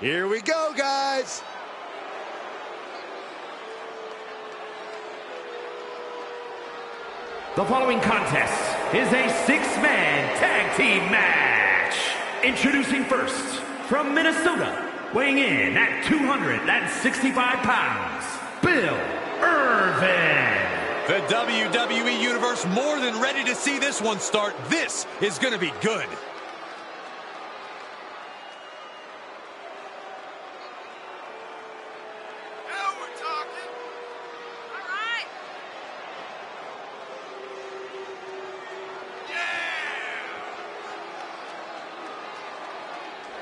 Here we go, guys. The following contest is a six-man tag team match. Introducing first, from Minnesota, weighing in at 265 pounds, Bill Irvin. The WWE Universe more than ready to see this one start. This is going to be good.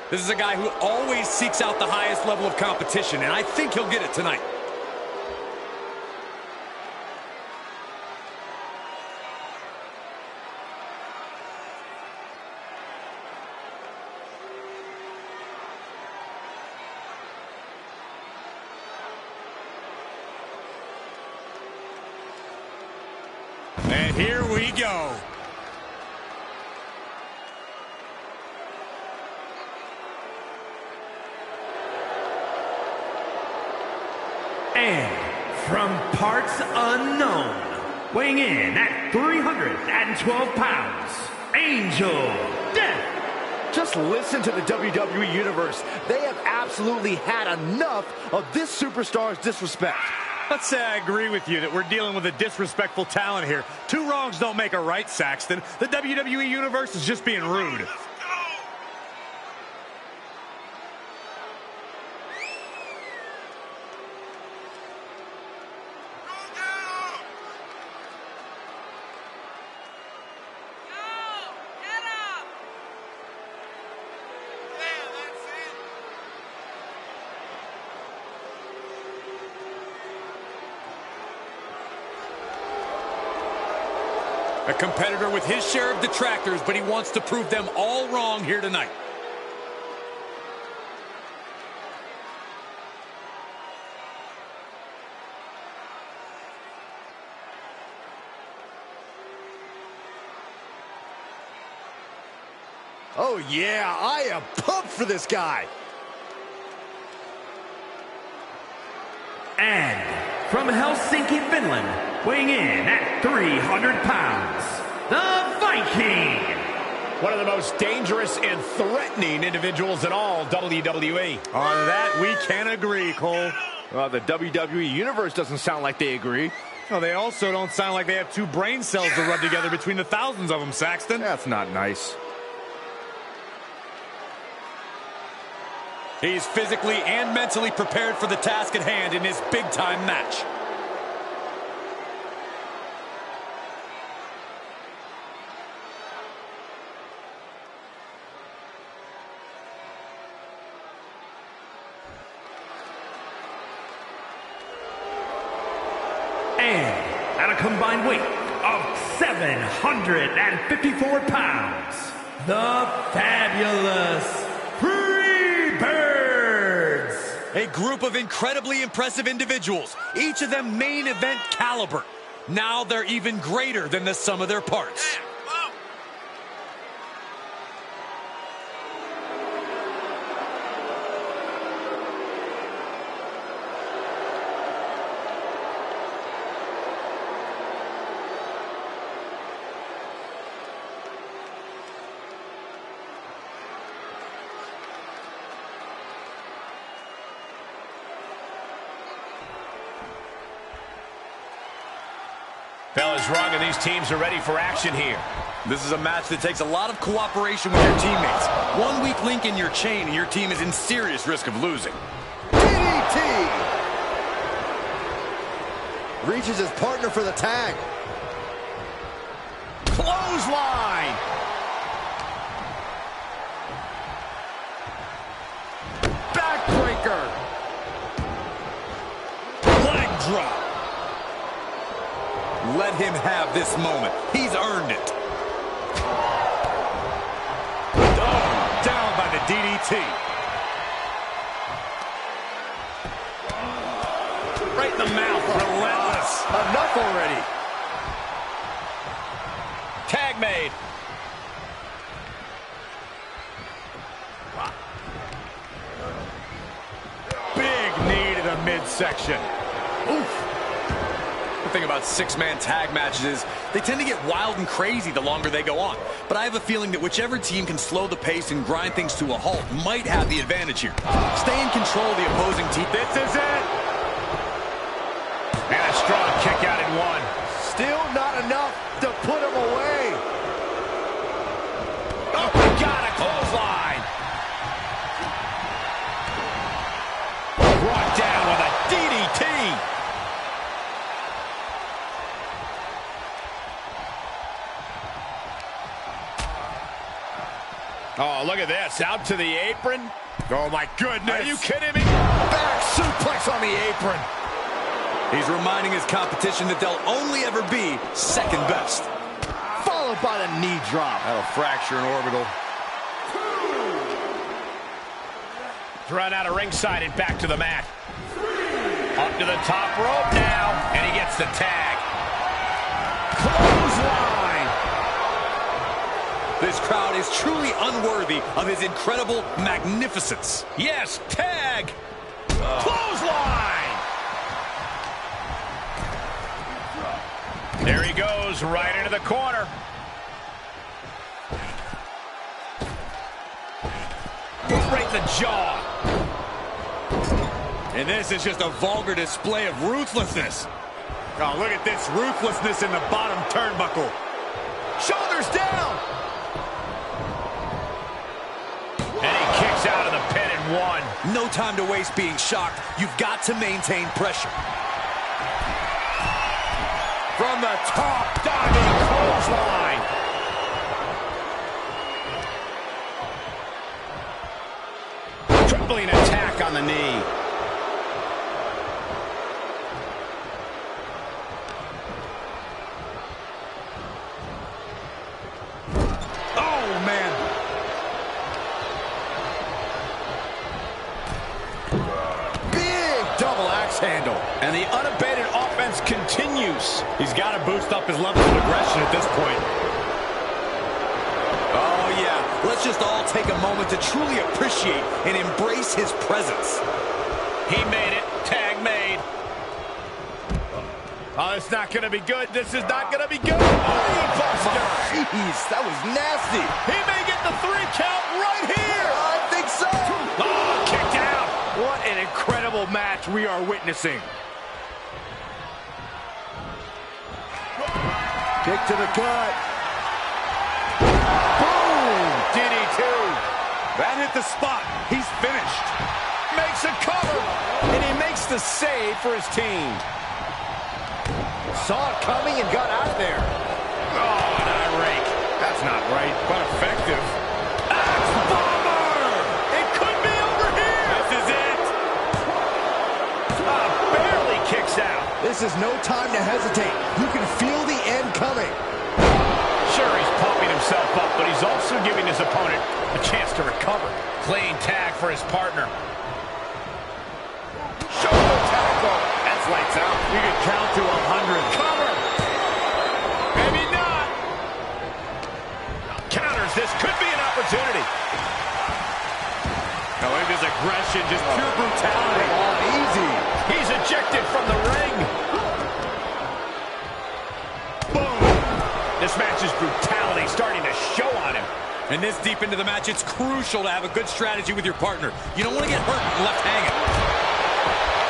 This is a guy who always seeks out the highest level of competition, and I think he'll get it tonight. And here we go. And from parts unknown, weighing in at 312 pounds, Angel of Death. Just listen to the WWE Universe. They have absolutely had enough of this superstar's disrespect. Let's say I agree with you that we're dealing with a disrespectful talent here. Two wrongs don't make a right, Saxton. The WWE Universe is just being rude. A competitor with his share of detractors, but he wants to prove them all wrong here tonight. Oh yeah, I am pumped for this guy. And from Helsinki, Finland, weighing in at 300 pounds, the Viking. One of the most dangerous and threatening individuals in all WWE. On that, we can agree, Cole. Well, the WWE Universe doesn't sound like they agree. Well, they also don't sound like they have two brain cells to rub together between the thousands of them, Saxton. That's not nice. He's physically and mentally prepared for the task at hand in his big-time match. At a combined weight of 754 pounds, the Fabulous Freebirds. A group of incredibly impressive individuals, each of them main event caliber. Now they're even greater than the sum of their parts. Yeah. Bella's wrong, and these teams are ready for action here. This is a match that takes a lot of cooperation with your teammates. One weak link in your chain, and your team is in serious risk of losing. DDT! Reaches his partner for the tag. Clothesline! Backbreaker! Leg drop! Let him have this moment. He's earned it. Oh, down by the DDT. Right in the mouth. Relentless. Enough already. Tag made. midsection. Oof. The thing about six-man tag matches is they tend to get wild and crazy the longer they go on. But I have a feeling that whichever team can slow the pace and grind things to a halt might have the advantage here. Stay in control of the opposing team. This is it. And a strong kick out in one. Still not enough to put him away. Oh, my God, a clothesline. Brought down with a DDT. Oh, look at this. Out to the apron. Oh, my goodness. Are you kidding me? Back suplex on the apron. He's reminding his competition that they'll only ever be second best. Followed by the knee drop. That'll fracture an orbital. Thrown out of ringside and back to the mat. Up to the top rope now, and he gets the tag. Clothesline. This crowd is truly unworthy of his incredible magnificence. Yes, tag. Clothesline. There he goes, right into the corner. Right in the jaw. And this is just a vulgar display of ruthlessness. Oh, look at this ruthlessness in the bottom turnbuckle. Shoulders down. And he kicks out of the pin and one. No time to waste being shocked. You've got to maintain pressure. From the top, diving clothesline. Tripling attack on the knee. Oh, man. Big double axe handle. And the unabated offense continues. He's got to boost up his level of aggression at this point. Oh, yeah. Let's just all take a moment to truly appreciate and embrace his presence. He made it. Tag made. Oh, it's not going to be good. This is not going to be good. Oh, jeez, that was nasty. He may get the 3 count right here. I think so. Oh, kicked out. What an incredible match we are witnessing. Kick to the gut. Boom! DDT. That hit the spot. He's finished. Makes a cover. And he makes the save for his team. Saw it coming and got out of there. Oh, and I rake. That's not right, but effective. Axe bomber! It could be over here. This is it. Oh, barely kicks out. This is no time to hesitate. You can feel the end coming. Sure, he's pumping himself up, but he's also giving his opponent a chance to recover. Clean tag for his partner. Shoulder tackle. That's lights out. You can count to 100. Cover. Maybe not. Counters. This could be an opportunity. No, it is aggression, just pure brutality. All easy. He's ejected from the ring. This match's brutality starting to show on him. And this deep into the match, it's crucial to have a good strategy with your partner. You don't want to get hurt and left hanging.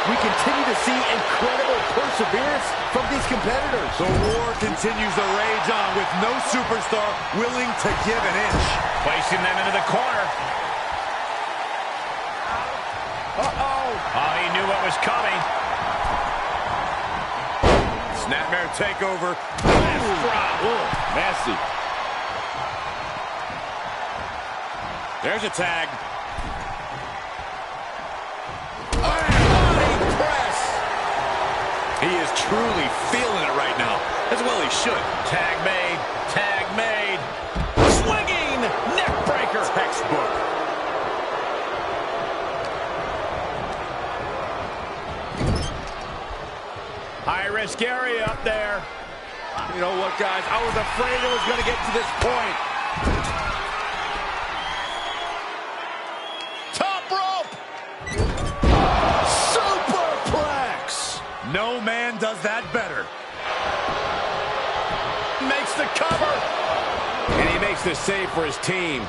We continue to see incredible perseverance from these competitors. The war continues to rage on with no superstar willing to give an inch. Placing them into the corner. Uh-oh. Oh, he knew what was coming. Snapmare takeover. Nasty. There's a tag. Iron body press. He is truly feeling it right now. As well he should. Tag made. Tag made. Swinging neck breaker. Textbook. High-risk area up there. You know what, guys? I was afraid it was going to get to this point. Top rope! Superplex! No man does that better. Makes the cover. And he makes the save for his team.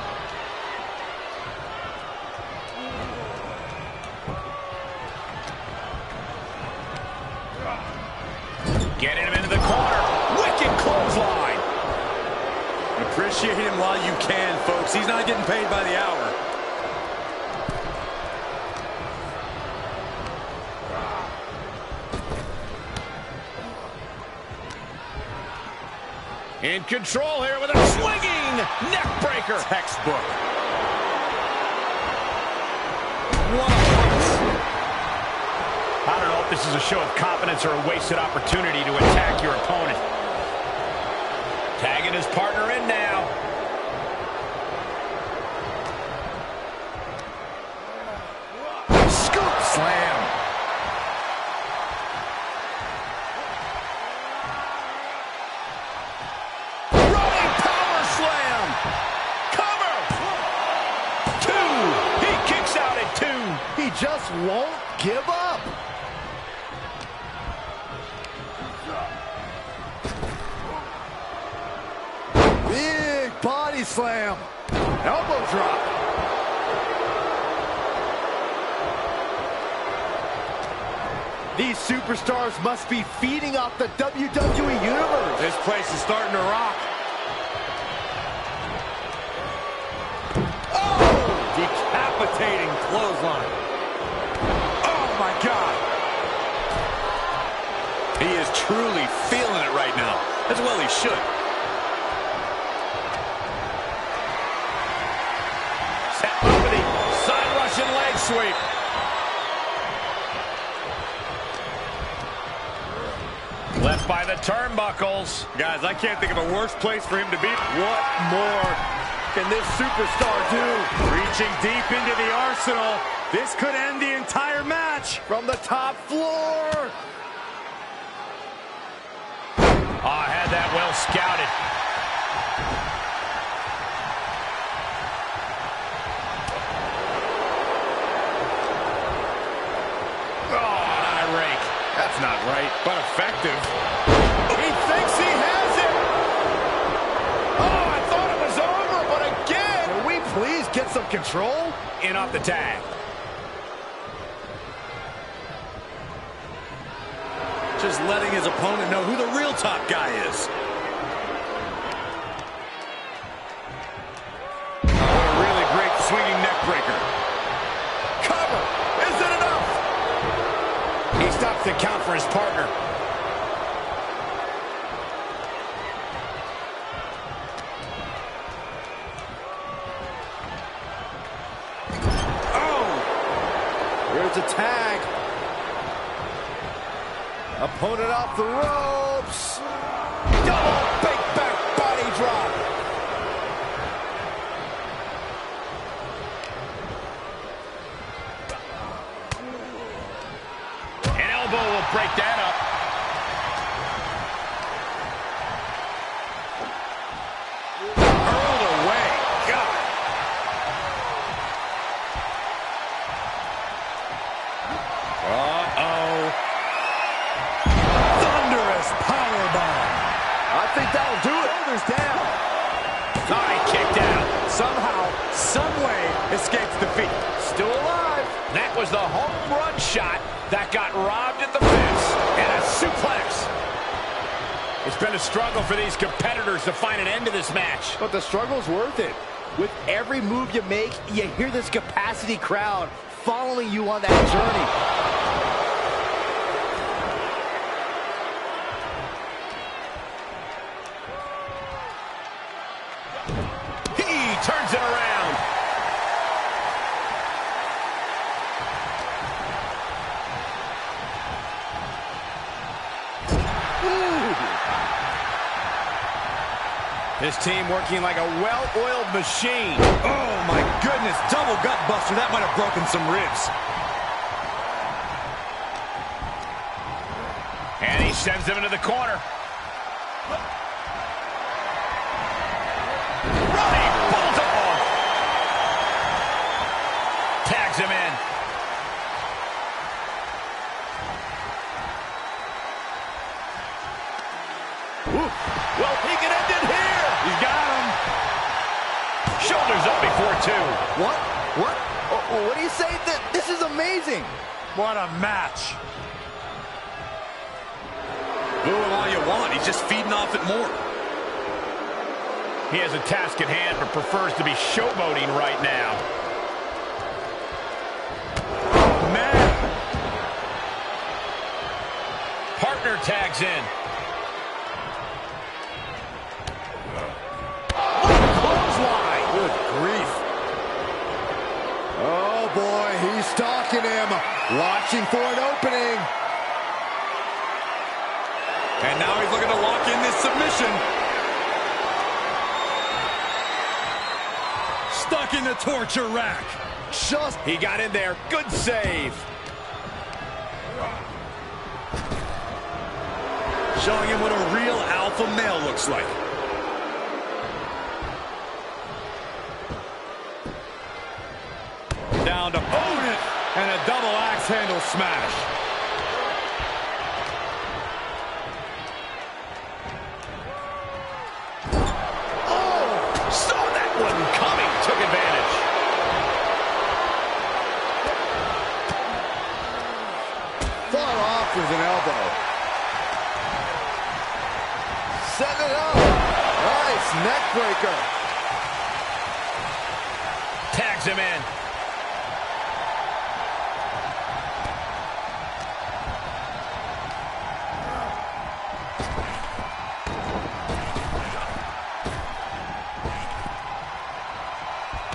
Getting him into the corner. Wicked clothesline. Appreciate him while you can, folks. He's not getting paid by the hour. In control here with a swinging neck breaker. Textbook. What a punch. I don't know if this is a show of confidence or a wasted opportunity to attack your opponent. Tagging his partner in now. Scoop slam. Just won't give up. Big body slam. Elbow drop. These superstars must be feeding off the WWE Universe. This place is starting to rock. Oh! Decapitating clothesline. My God. He is truly feeling it right now. As well he should. Set up with the side rush and leg sweep. Left by the turnbuckles. Guys, I can't think of a worse place for him to be. What more can this superstar do? Reaching deep into the arsenal. This could end the entire match from the top floor. Oh, I had that well scouted. Oh, an eye rake. That's not right, but effective. He thinks he has it. Oh, I thought it was over, but again. Can we please get some control? In off the tag. Just letting his opponent know who the real top guy is. Oh, what a really great swinging neck breaker. Cover! Is it enough? He stops the count for his partner. Oh! There's a tag. Opponent off the ropes. Double big back body drop. An elbow will break that up. Hurled away. God. Uh-oh. I think that'll do it. Shoulders down. Oh, he kicked out. Somehow, someway, escapes defeat. Still alive. That was the home run shot that got robbed at the fence. And a suplex. It's been a struggle for these competitors to find an end to this match. But the struggle's worth it. With every move you make, you hear this capacity crowd following you on that journey. Turns it around. Ooh. His team working like a well-oiled machine. Oh, my goodness. Double gut buster. That might have broken some ribs. And he sends him into the corner. Him in. gives up before two. What? What? What do you say? This is amazing. What a match. Boo him all you want. He's just feeding off it more. He has a task at hand, but prefers to be showboating right now. Partner tags in. Clothesline. Good grief. Oh, boy, he's stalking him, watching for an opening. And now he's looking to lock in this submission. Stuck in the torture rack. Just he got in there. Good save. Showing him what a real alpha male looks like. Down to Odin and a double axe handle smash. Oh, saw that one coming, took advantage. Fought off with an elbow. Set it up. Nice neck breaker. Tags him in.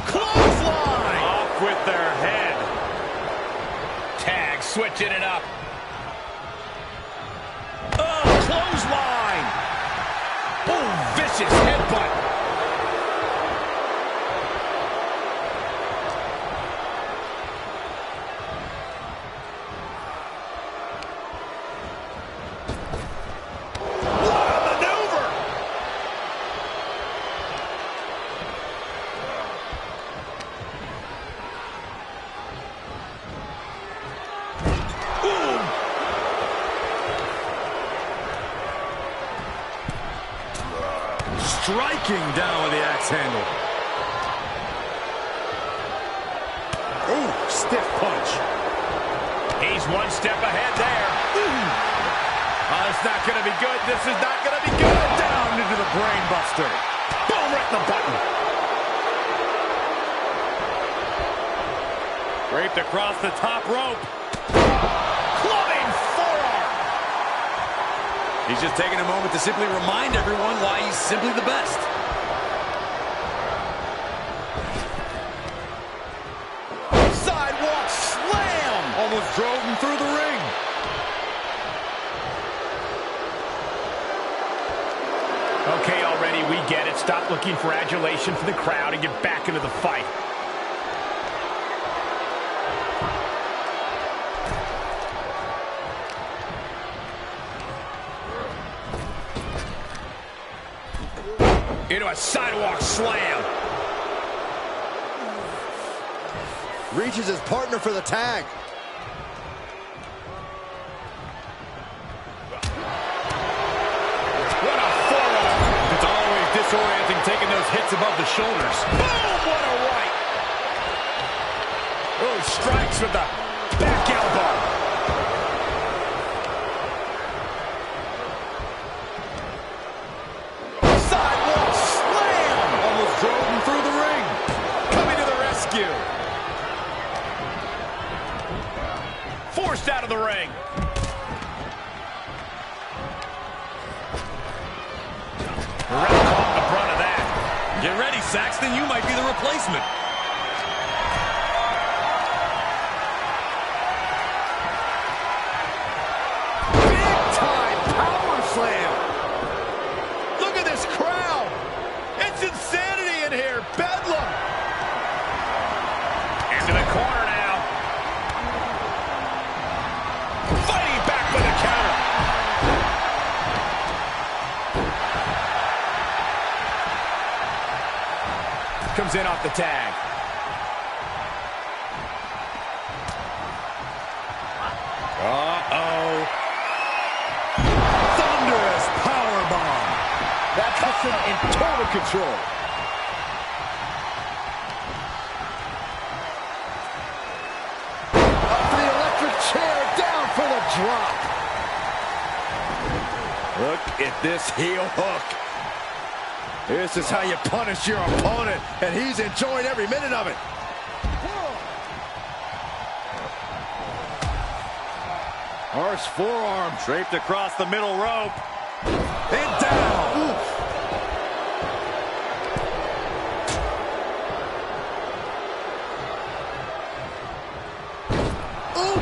Clothesline. Off with their head. Tag switching it up. Headbutt. What a maneuver! Ooh. Striking down with the axe handle. Ooh, stiff punch. He's one step ahead there. Ooh. Oh, it's not going to be good. This is not going to be good. Down into the brain buster. Boom, right in the button. Raped across the top rope. He's just taking a moment to simply remind everyone why he's simply the best. Sidewalk slam! Almost drove him through the ring. Okay, already, we get it. Stop looking for adulation from the crowd and get back into the fight. Into a sidewalk slam. Reaches his partner for the tag. What a forearm. It's always disorienting taking those hits above the shoulders. Boom! What a right. Oh, strikes with the back elbow. Forced out of the ring. Red caught the brunt of that. Get ready, Saxton. You might be the replacement. Big time power slam. Look at this crowd. It's insanity in here. Bedlam. Into the corner now. Comes in off the tag. Uh-oh. Thunderous powerbomb. That puts him in total control. drop. Look at this heel hook. This is how you punish your opponent, and he's enjoying every minute of it. Harsh forearm draped across the middle rope. And down. Oof.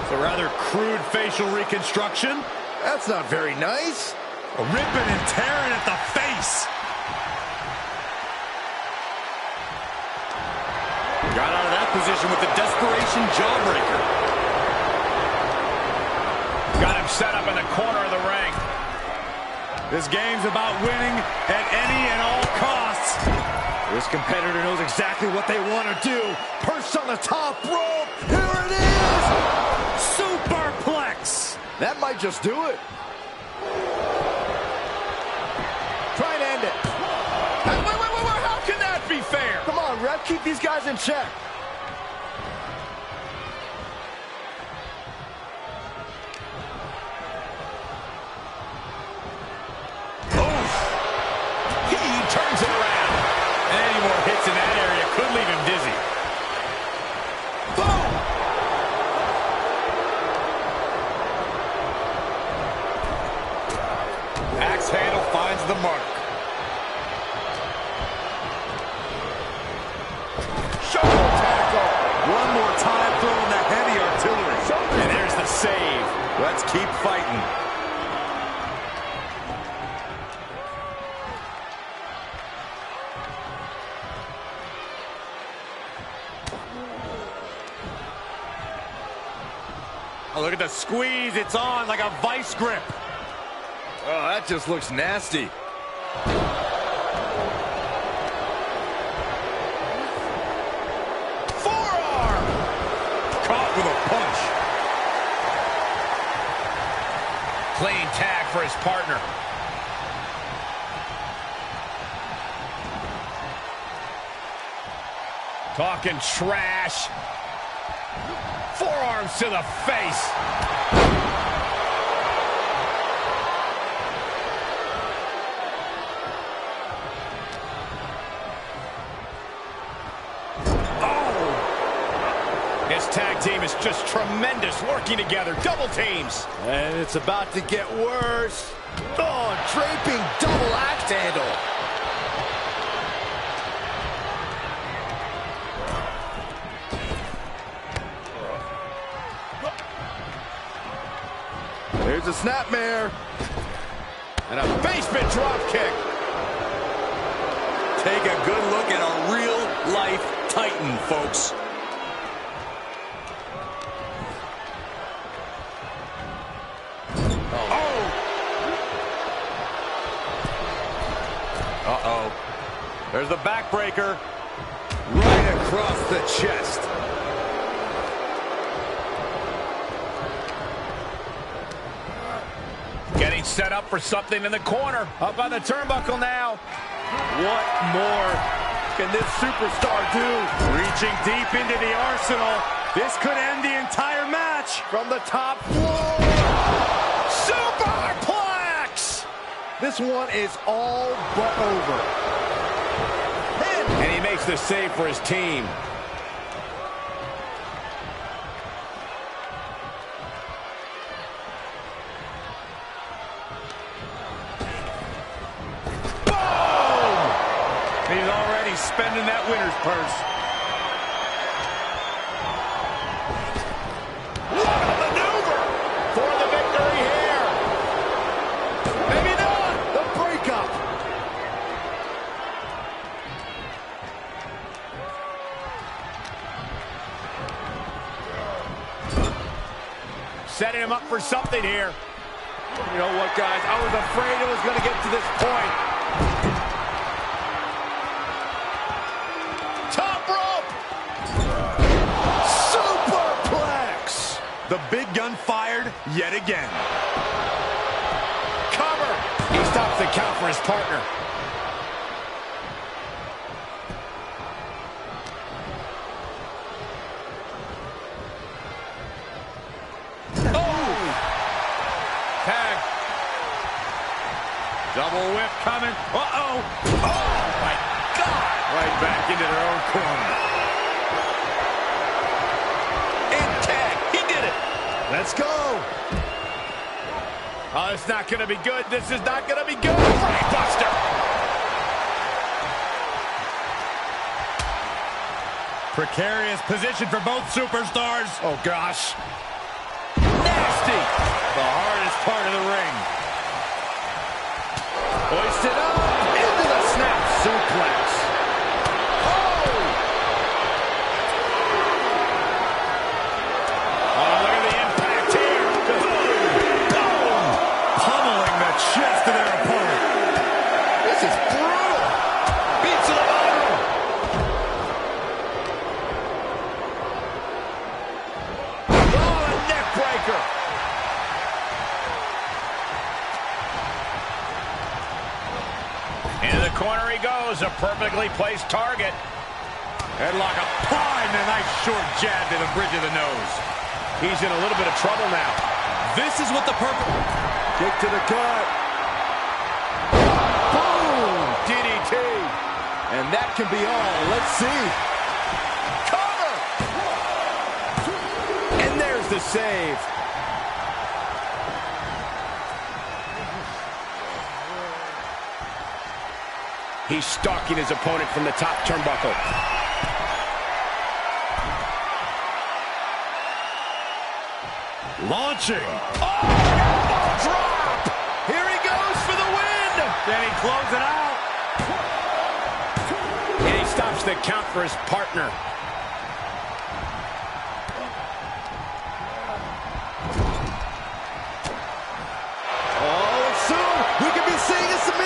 It's a rather crude facial reconstruction. That's not very nice. Ripping and tearing at the face. Got out of that position with the desperation jawbreaker. Got him set up in the corner of the ring. This game's about winning at any and all costs. This competitor knows exactly what they want to do. Perched on the top rope. Here it is. Superplex. That might just do it. Try and end it. Hey, wait. How can that be fair? Come on, ref. Keep these guys in check. Let's keep fighting. Oh, look at the squeeze. It's on like a vice grip. Oh, that just looks nasty. Forearm! Caught with a punch. Clean tag for his partner. Talking trash. Forearms to the face. This tag team is just tremendous, working together, double teams. And it's about to get worse. Oh, draping double axe handle. There's a snapmare. And a basement drop kick. Take a good look at a real-life Titan, folks. There's the backbreaker right across the chest. Getting set up for something in the corner. Up on the turnbuckle now. What more can this superstar do? Reaching deep into the arsenal. This could end the entire match from the top floor. Superplex! This one is all but over. And he makes the save for his team. Boom! He's already spending that winner's purse. What a maneuver for the victory here. Maybe not. The breakup. Setting him up for something here. You know what, guys? I was afraid it was going to get to this point. Top rope! Superplex! The big gun fired yet again. Cover! He stops the count for his partner. double whip coming. Uh-oh. Oh, my God. Right back into their own corner. And tag. He did it. Let's go. Oh, it's not going to be good. This is not going to be good. Right buster. Precarious position for both superstars. Oh, gosh. Nasty. The hardest part of the ring. Hoisted up into the snap suplex. Oh! Oh, look at the impact here. Boom. Boom. Pummeling the chest of their opponent. This is brutal. Beats to the bottom. Into the corner he goes, a perfectly placed target. Headlock applied, and a nice short jab to the bridge of the nose. He's in a little bit of trouble now. This is what the perfect... Kick to the gut. Boom! DDT. And that can be all. Let's see. The save. He's stalking his opponent from the top turnbuckle. Launching. Oh, drop. Here he goes for the win. Can he close it out? And he stops the count for his partner.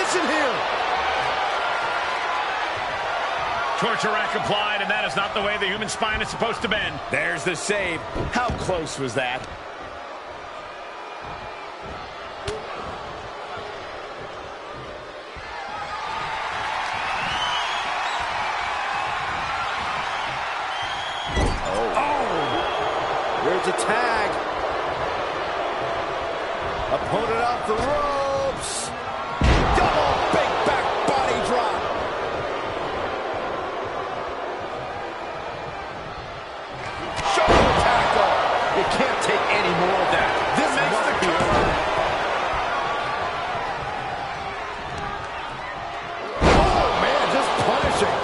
Here. Torture rack applied, and that is not the way the human spine is supposed to bend. There's the save. How close was that? Oh. Oh. There's a tag. Opponent off the ropes. Double big back body drop. Shoulder tackle. You can't take any more of that. This makes the cover. Oh, man, just punishing.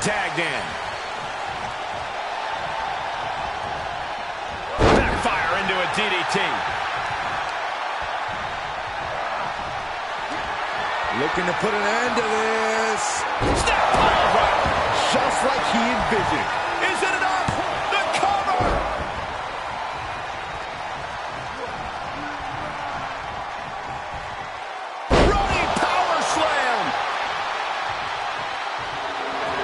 Tagged in. Backfire into a DDT. Looking to put an end to this. Snap pile driver. Just like he envisioned. Is it enough? The cover. Running power slam.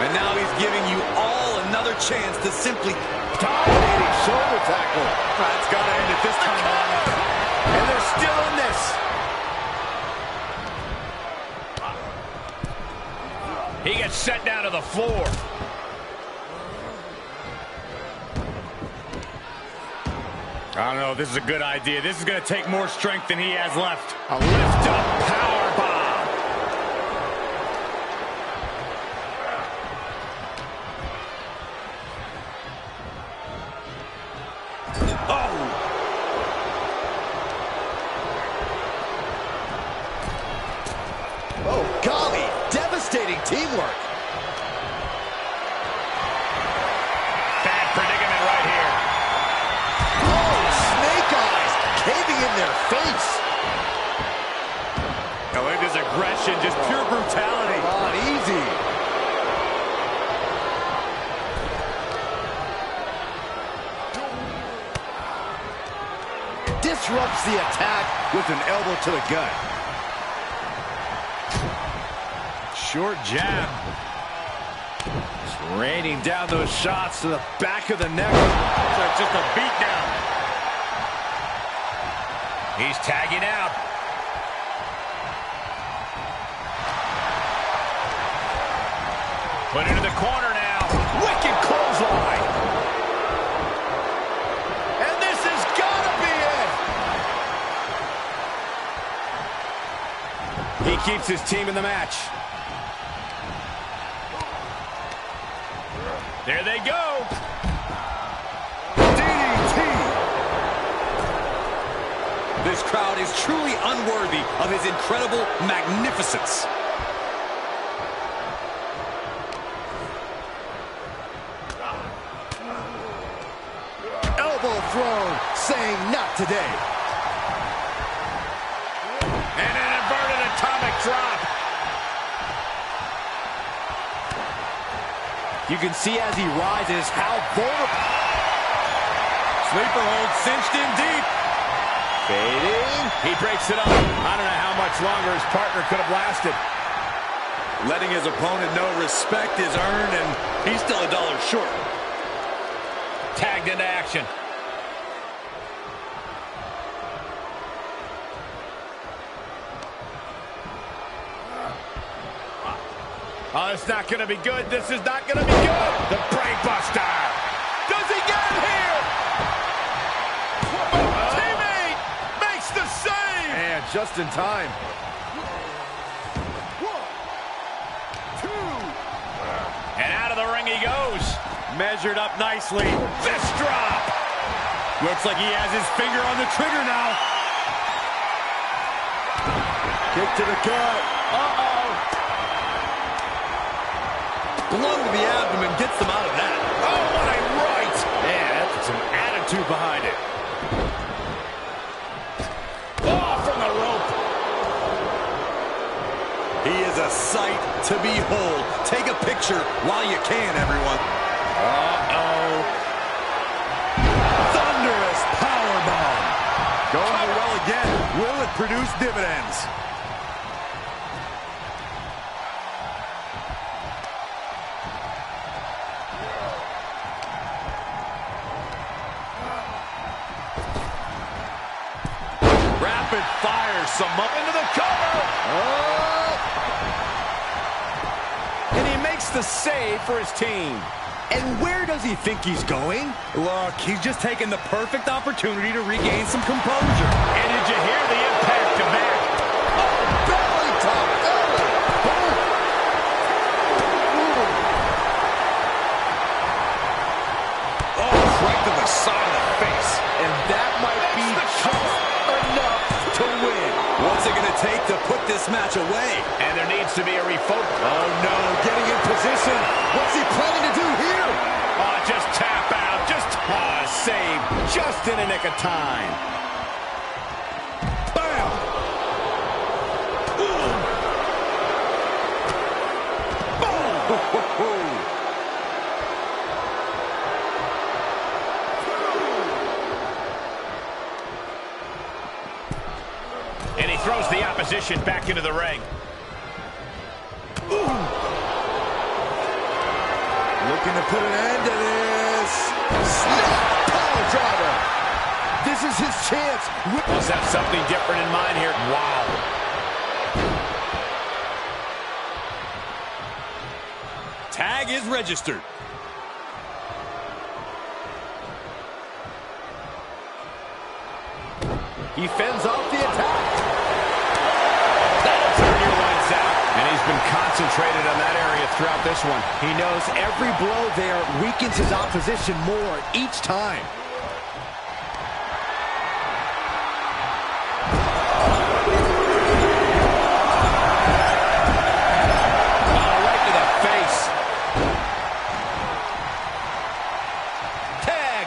And now he's giving you all another chance to simply dominating shoulder tackle. That's got to end it this time around. And they're still in this. He gets set down to the floor. I don't know if this is a good idea. This is going to take more strength than he has left. A lift up power bomb. Teamwork. Bad predicament right here. Oh, snake eyes caving in their face. Oh, it is aggression, just pure brutality. Come on, easy. Disrupts the attack with an elbow to the gut. Short jab. Just raining down those shots to the back of the neck. It's just a beatdown. He's tagging out. Put into the corner now. Wicked clothesline. And this has got to be it. He keeps his team in the match. There they go. This crowd is truly unworthy of his incredible magnificence. Elbow thrown, saying not today. And an inverted atomic drop. You can see as he rises how vulnerable. Sleeper hold cinched in deep. Fading. He breaks it up. I don't know how much longer his partner could have lasted. Letting his opponent know respect is earned, and he's still $1 short. Tagged into action. Oh, it's not going to be good. This is not going to be good. The brainbuster. Does he get it here? The save! And just in time. One, two. And out of the ring he goes. Measured up nicely. Fist drop! Looks like he has his finger on the trigger now. Kick to the gut. Uh-oh. Blow to the abdomen gets them out of that. Oh, what a right! Yeah, that's some attitude behind it. A sight to behold. Take a picture while you can, everyone. Uh-oh. Thunderous powerbomb. Going to well again. Will it produce dividends? Rapid fire some up into the cover. Oh. The save for his team. And where does he think he's going? Look, he's just taking the perfect opportunity to regain some composure. And did you hear the impact of that? Oh, belly top. Oh, right to the side of the face. And that might be enough to win. What's it going to take to put this match away? And there needs to be a refocus. Oh, no. Getting in position. What's he planning to do here? Oh, just tap out. Just save. Just in the nick of time. Bam. Boom. Boom. And he throws the opposition back into the ring. Ooh. Looking to put an end to this. Snap! Power driver. This is his chance. Must have something different in mind here. Wow. Tag is registered. He fends off the attack. That'll turn your lights out. And he's been concentrated on that area throughout this one. He knows every blow there weakens his opposition more each time. Oh, right to the face. Tag.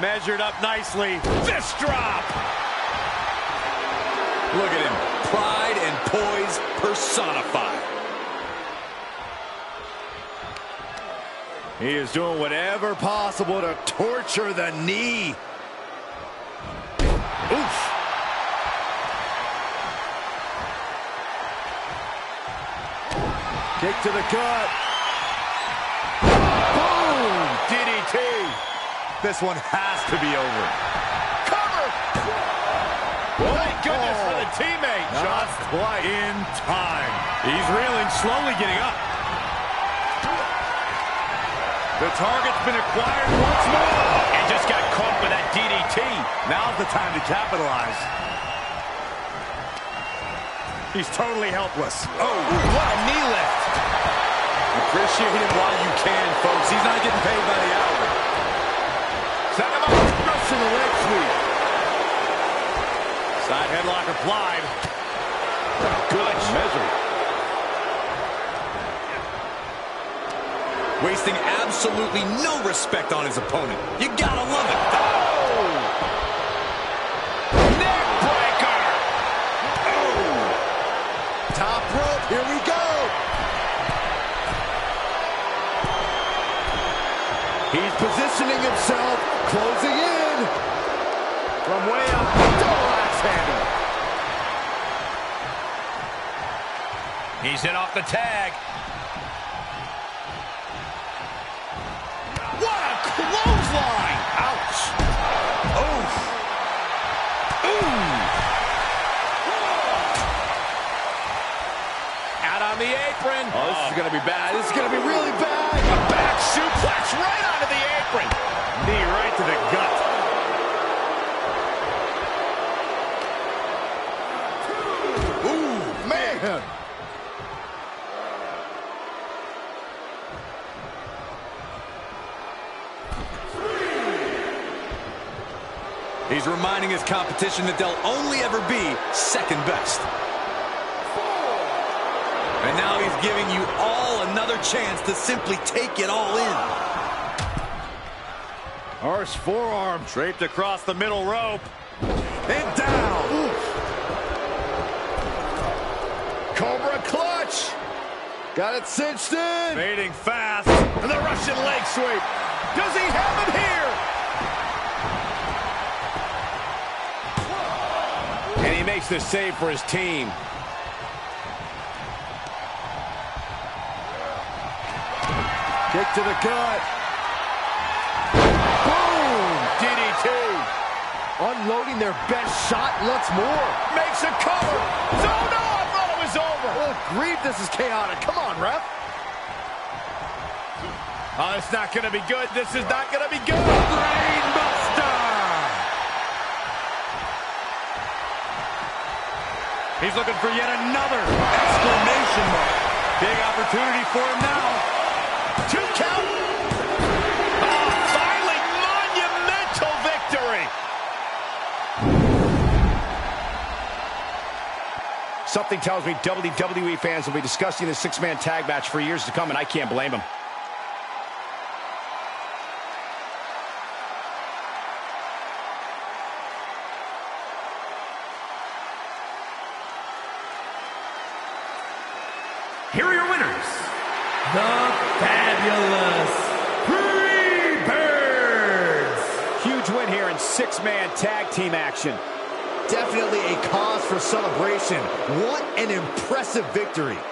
Measured up nicely. Fist drop. Look at him. Pride and poise personified. He is doing whatever possible to torture the knee. Oof. Kick to the gut. Boom! DDT. This one has to be over. Cover! Whoa. Thank goodness for the teammate. Just right in time. He's reeling, slowly getting up. The target's been acquired once more. And just got caught with that DDT. Now's the time to capitalize. He's totally helpless. Oh, what a knee lift. Appreciate him while you can, folks. He's not getting paid by the hour. Set him up. Pressing the leg sweep. Side headlock applied. Good measure. Wasting absolutely no respect on his opponent. You gotta love it. Oh! Neck breaker. Oh! Top rope. Here we go. He's positioning himself, closing in. From way up, double axe handle. He's hit off the tag. What a clothesline! Ouch. Oof. Ooh. Out on the apron. Oh, this is gonna be bad. This is gonna be really bad. A back suplex right onto the apron. Knee right to the gut. Ooh, man. He's reminding his competition that they'll only ever be second best. And now he's giving you all another chance to simply take it all in. Harsh forearm draped across the middle rope. And down. Ooh. Cobra clutch. Got it cinched in. Fading fast. And the Russian leg sweep. Does he have it here? And he makes the save for his team. Kick to the gut. Boom! DDT. Unloading their best shot once more. Makes a cover. Oh, no! I thought it was over. Oh, grief, this is chaotic. Come on, ref. Oh, it's not going to be good. This is not going to be good. Brainbuster. He's looking for yet another exclamation mark. Big opportunity for him now. Two count. Oh, finally, monumental victory. Something tells me WWE fans will be discussing this six-man tag match for years to come, and I can't blame them. Here are your winners, the Fabulous Freebirds. Huge win here in six-man tag team action. Definitely a cause for celebration. What an impressive victory.